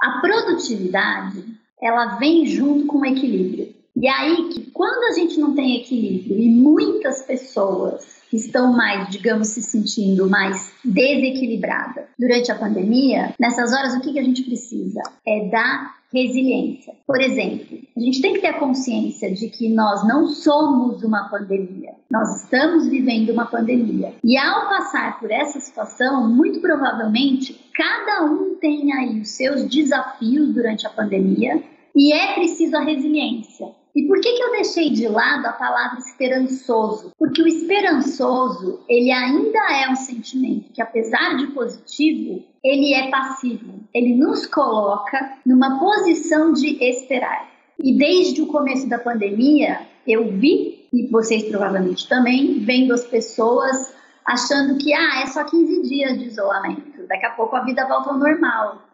A produtividade, ela vem junto com o equilíbrio. E aí, que quando a gente não tem equilíbrio e muitas pessoas estão mais, digamos, se sentindo mais desequilibradas durante a pandemia, nessas horas o que a gente precisa? É da resiliência. Por exemplo, a gente tem que ter a consciência de que nós não somos uma pandemia. Nós estamos vivendo uma pandemia. E ao passar por essa situação, muito provavelmente, cada um tem aí os seus desafios durante a pandemia e é preciso a resiliência. E por que eu deixei de lado a palavra esperançoso? Porque o esperançoso, ele ainda é um sentimento que, apesar de positivo, ele é passivo. Ele nos coloca numa posição de esperar. E desde o começo da pandemia, eu vi, e vocês provavelmente também, vendo as pessoas achando que é só 15 dias de isolamento, daqui a pouco a vida volta ao normal.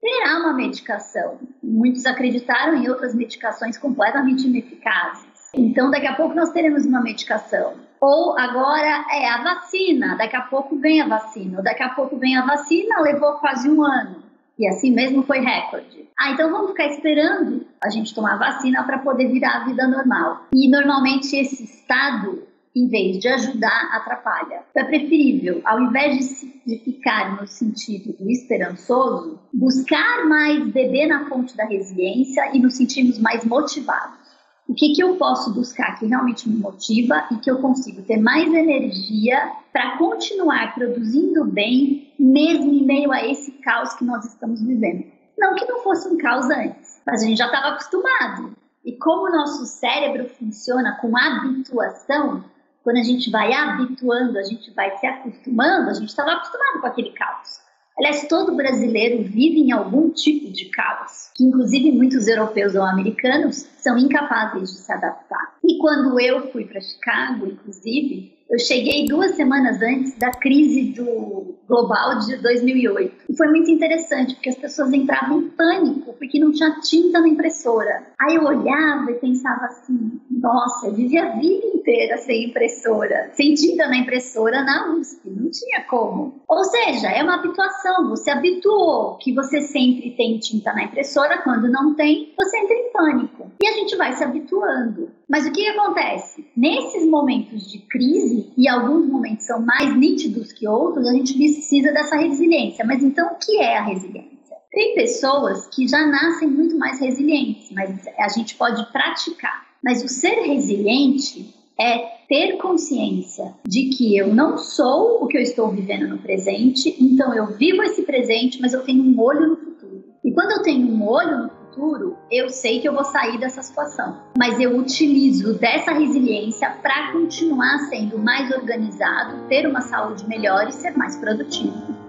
Terá uma medicação. Muitos acreditaram em outras medicações completamente ineficazes. Então, daqui a pouco nós teremos uma medicação. Ou agora é a vacina. Daqui a pouco vem a vacina. Ou daqui a pouco vem a vacina, levou quase um ano. E assim mesmo foi recorde. Então vamos ficar esperando a gente tomar a vacina para poder virar a vida normal. E normalmente esse estado, em vez de ajudar, atrapalha. Então é preferível, ao invés de ficar no sentido do esperançoso, buscar mais beber na fonte da resiliência e nos sentirmos mais motivados. O que eu posso buscar que realmente me motiva e que eu consigo ter mais energia para continuar produzindo bem, mesmo em meio a esse caos que nós estamos vivendo. Não que não fosse um caos antes, mas a gente já estava acostumado. E como o nosso cérebro funciona com habituação, quando a gente vai habituando, a gente vai se acostumando, a gente estava acostumado com aquele caos. Aliás, todo brasileiro vive em algum tipo de caos, que inclusive muitos europeus ou americanos são incapazes de se adaptar. E quando eu fui para Chicago, inclusive, eu cheguei 2 semanas antes da crise do global de 2008. E foi muito interessante, porque as pessoas entravam em pânico, porque não tinha tinta na impressora. Aí eu olhava e pensava assim, nossa, eu vivi a vida inteira sem impressora, sem tinta na impressora na USP, não tinha como. Ou seja, é uma habituação, você habituou que você sempre tem tinta na impressora, quando não tem, você entra em pânico. E a gente vai se habituando. Mas o que acontece? Nesses momentos de crise, e alguns momentos são mais nítidos que outros, a gente precisa dessa resiliência. Mas então o que é a resiliência? Tem pessoas que já nascem muito mais resilientes, mas a gente pode praticar. Mas o ser resiliente é ter consciência de que eu não sou o que eu estou vivendo no presente, então eu vivo esse presente, mas eu tenho um olho no futuro. E quando eu tenho um olho no futuro, eu sei que eu vou sair dessa situação, mas eu utilizo dessa resiliência para continuar sendo mais organizado, ter uma saúde melhor e ser mais produtivo.